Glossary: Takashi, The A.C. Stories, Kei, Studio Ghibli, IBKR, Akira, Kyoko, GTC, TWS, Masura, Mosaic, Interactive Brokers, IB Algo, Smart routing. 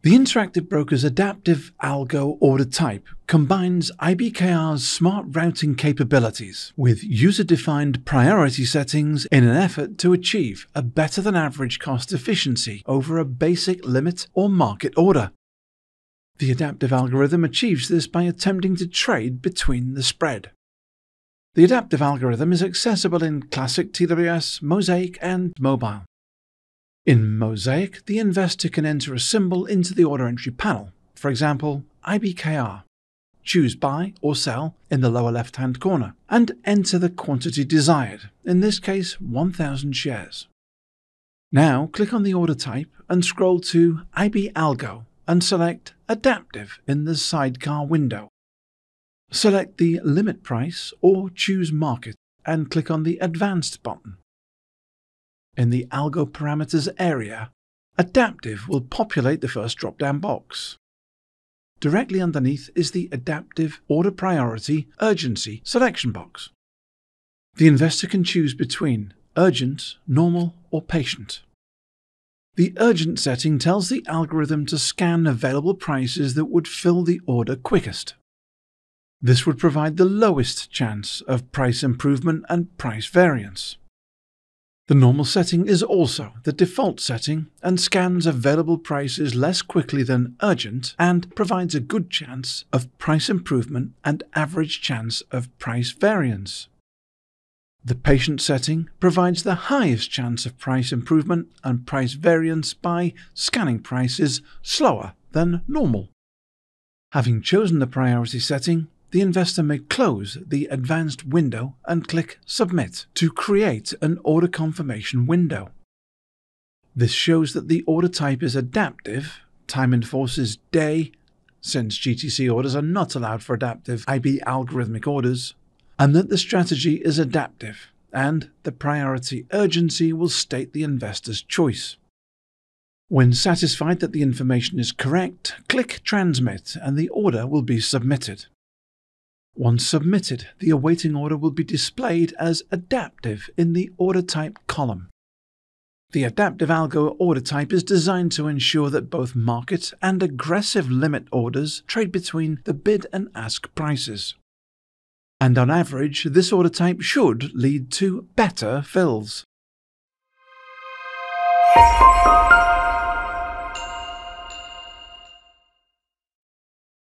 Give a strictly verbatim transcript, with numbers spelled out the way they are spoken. The Interactive Brokers Adaptive Algo Order Type combines I B K R's smart routing capabilities with user-defined priority settings in an effort to achieve a better-than-average cost efficiency over a basic limit or market order. The adaptive algorithm achieves this by attempting to trade between the spread. The adaptive algorithm is accessible in Classic T W S, Mosaic, and Mobile. In Mosaic, the investor can enter a symbol into the order entry panel, for example, I B K R. Choose Buy or Sell in the lower left-hand corner, and enter the quantity desired, in this case one thousand shares. Now click on the order type and scroll to I B Algo and select Adaptive in the sidecar window. Select the Limit Price or Choose Market and click on the Advanced button. In the Algo Parameters area, Adaptive will populate the first drop-down box. Directly underneath is the Adaptive Order Priority Urgency selection box. The investor can choose between Urgent, Normal, or Patient. The Urgent setting tells the algorithm to scan available prices that would fill the order quickest. This would provide the lowest chance of price improvement and price variance. The normal setting is also the default setting and scans available prices less quickly than urgent and provides a good chance of price improvement and average chance of price variance. The patient setting provides the highest chance of price improvement and price variance by scanning prices slower than normal. Having chosen the priority setting, the investor may close the advanced window and click Submit to create an order confirmation window. This shows that the order type is adaptive, time in force is day, since G T C orders are not allowed for adaptive I B algorithmic orders, and that the strategy is adaptive, and the priority urgency will state the investor's choice. When satisfied that the information is correct, click Transmit and the order will be submitted. Once submitted, the awaiting order will be displayed as adaptive in the order type column. The adaptive algo order type is designed to ensure that both market and aggressive limit orders trade between the bid and ask prices. And on average, this order type should lead to better fills.